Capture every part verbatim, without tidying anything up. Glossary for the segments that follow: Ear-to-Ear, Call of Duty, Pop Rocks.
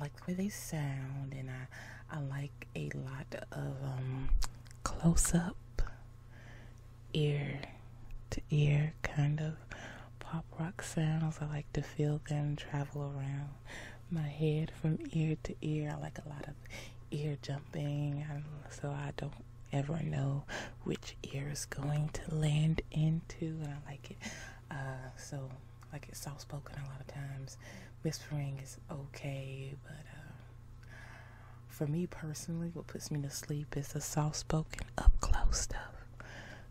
like the way they sound, and I I like a lot of um close up, ear to ear kind of pop rock sounds. I like to feel them travel around my head from ear to ear. I like a lot of ear jumping, so I don't ever know which ear is going to land into, and I like it. Uh, so like it's soft spoken a lot of times. Whispering is okay, but uh, for me personally, what puts me to sleep is the soft spoken, up close stuff.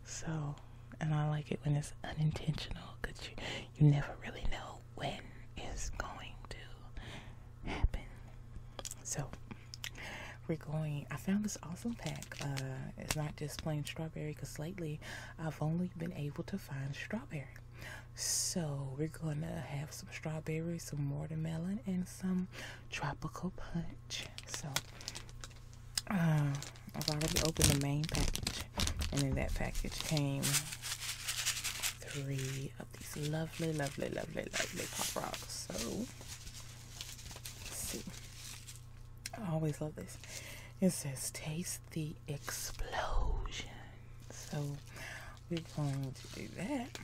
So, and I like it when it's unintentional, because you, you never really know when it's going to happen. So, we're going, I found this awesome pack. Uh, it's not just plain strawberry, because lately I've only been able to find strawberry. So we're gonna have some strawberry, some watermelon, and some tropical punch. So uh, I've already opened the main package, and in that package came three of these lovely, lovely, lovely, lovely Pop Rocks. So let's see, I always love this. It says taste the explosion. So we're going to do that.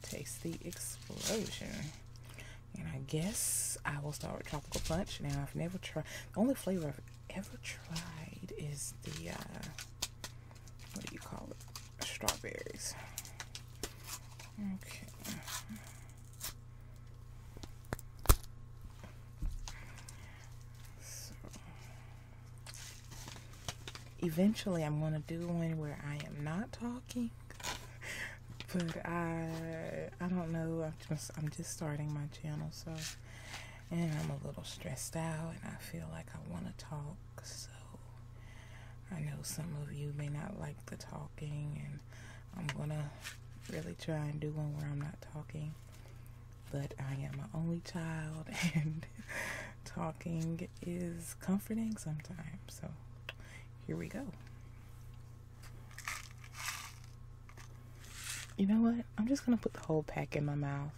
Taste the explosion, and I guess I will start with tropical punch. Now I've never tried. The only flavor I've ever tried is the uh, what do you call it? Strawberries. Okay. So eventually, I'm gonna do one where I am not talking. But I, I don't know, I'm just, I'm just starting my channel, so, and I'm a little stressed out, and I feel like I want to talk, so, I know some of you may not like the talking, and I'm gonna really try and do one where I'm not talking, but I am my only child, and talking is comforting sometimes, so, here we go. You know what? I'm just going to put the whole pack in my mouth,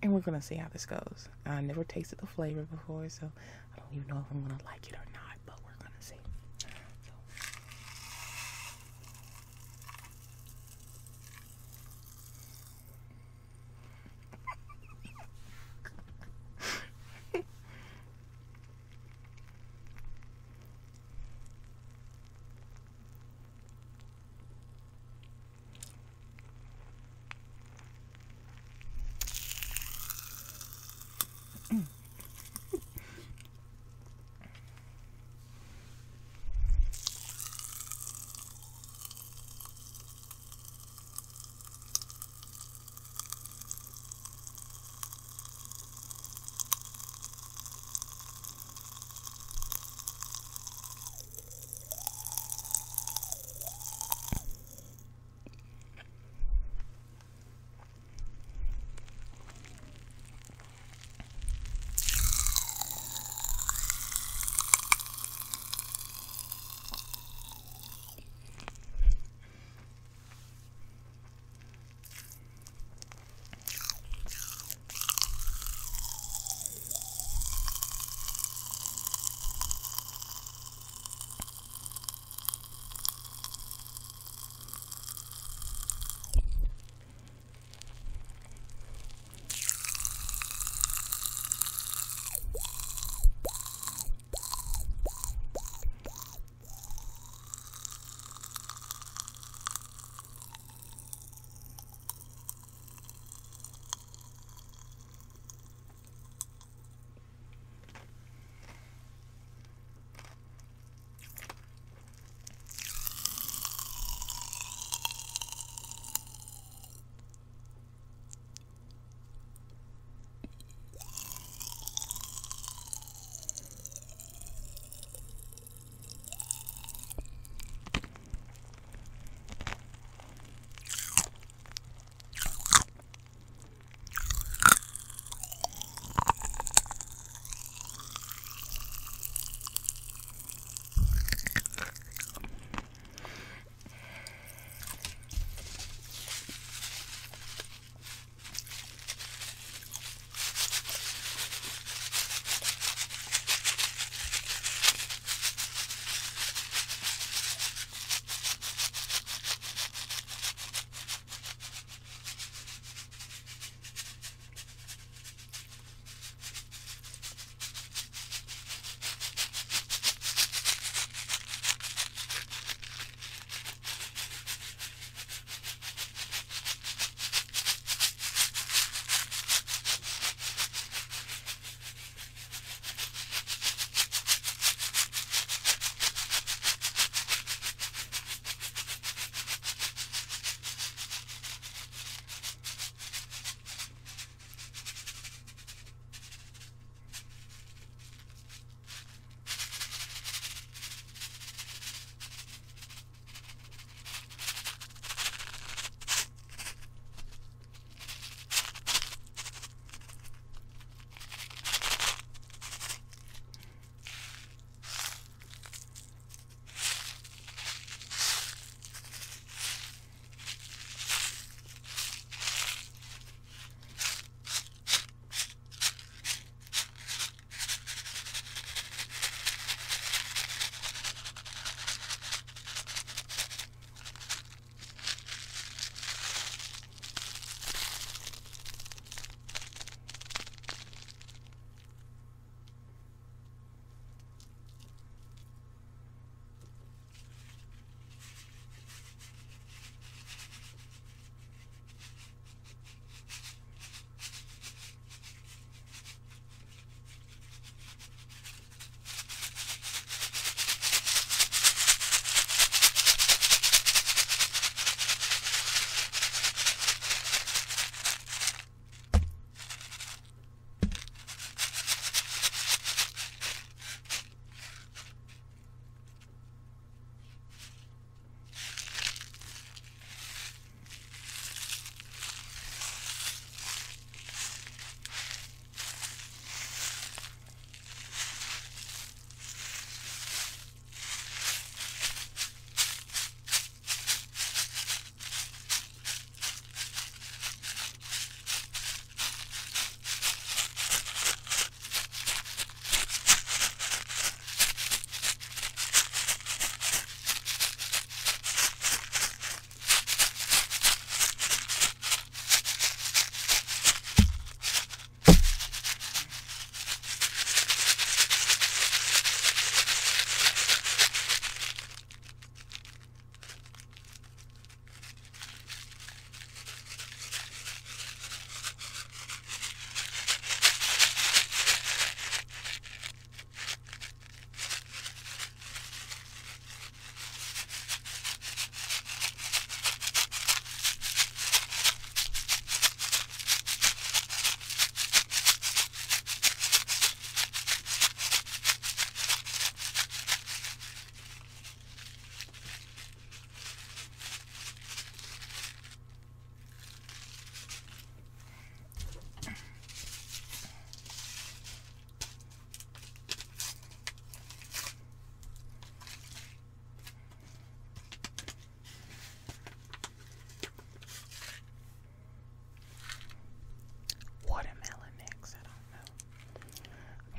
and we're going to see how this goes. I never tasted the flavor before, so I don't even know if I'm going to like it or not, but we're going to see. So.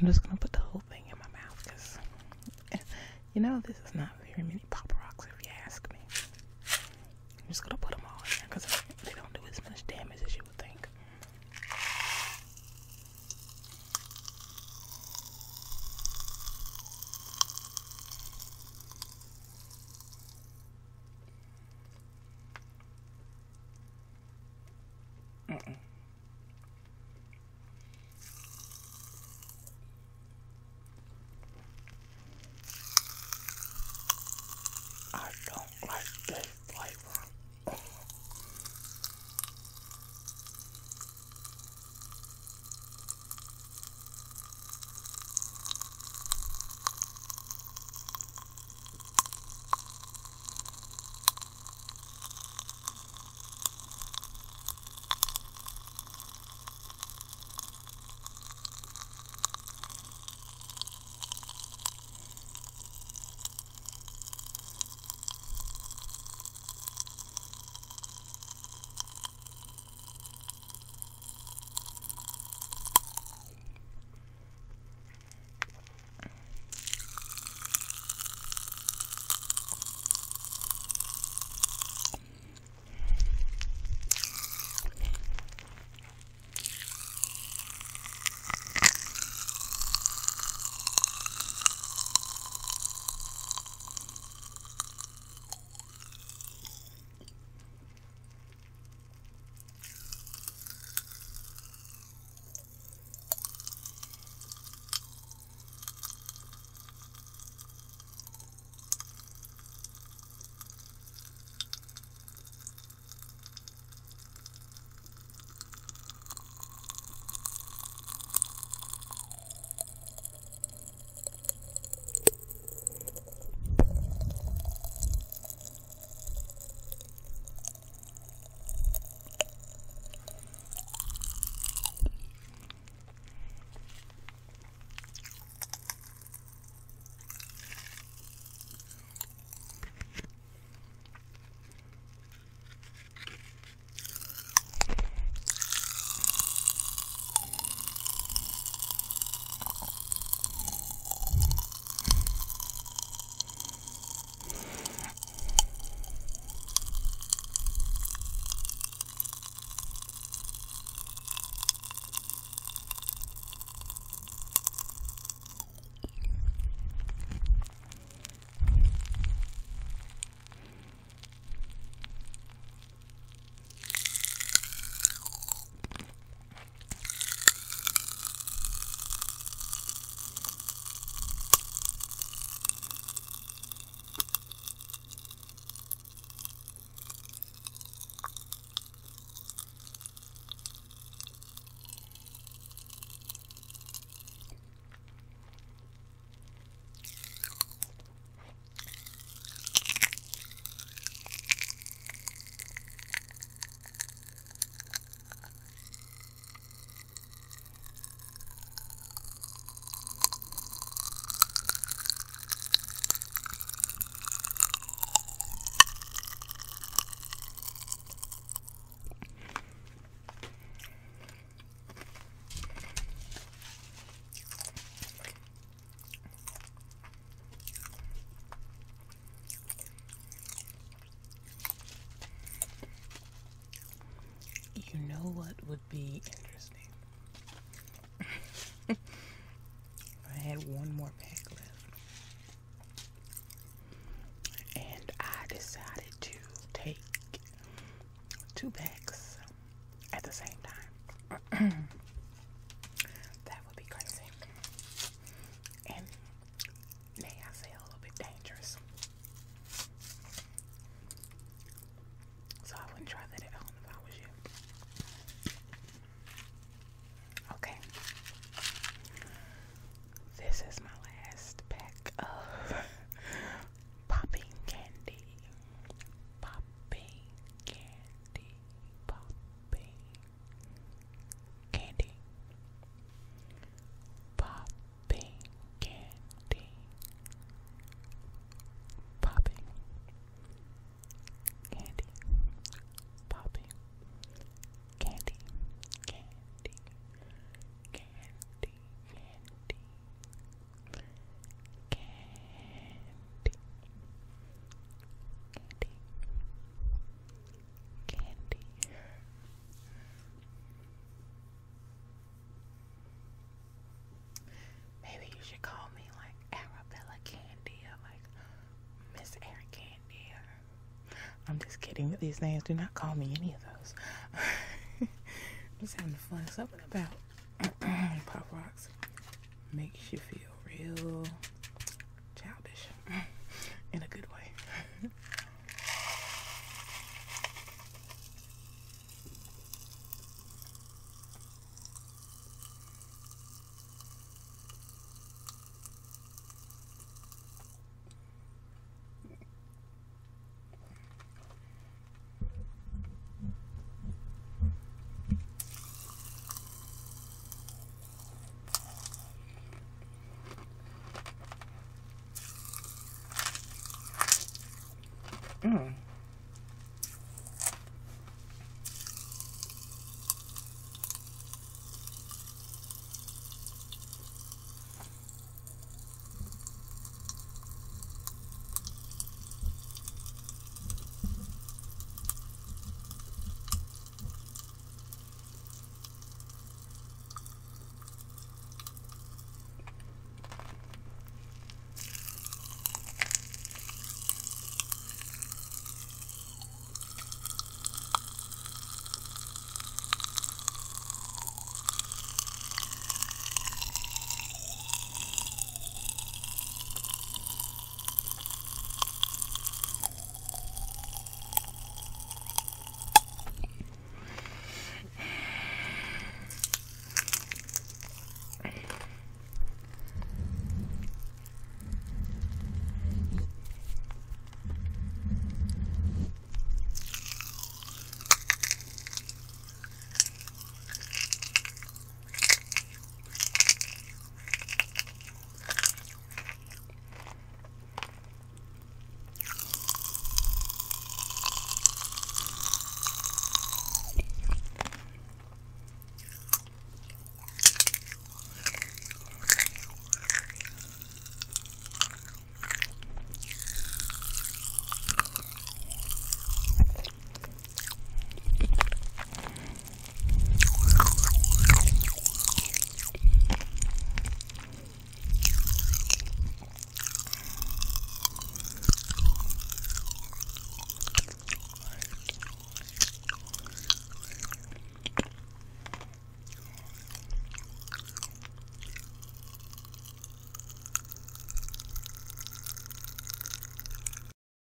I'm just gonna put the whole thing in my mouth, because, you know, this is not very many Pop Rocks, if you ask me. I'm just gonna put them all in there, because they don't do as much damage as you would think. Mm-mm. You know what would be interesting? If I had one more pack left, and I decided to take two packs at the same time. That would be crazy. And may I say a little bit dangerous. So I wouldn't try that at all. anything with these names. Do not call me any of those. I'm just having fun. Something about Pop Rocks makes you feel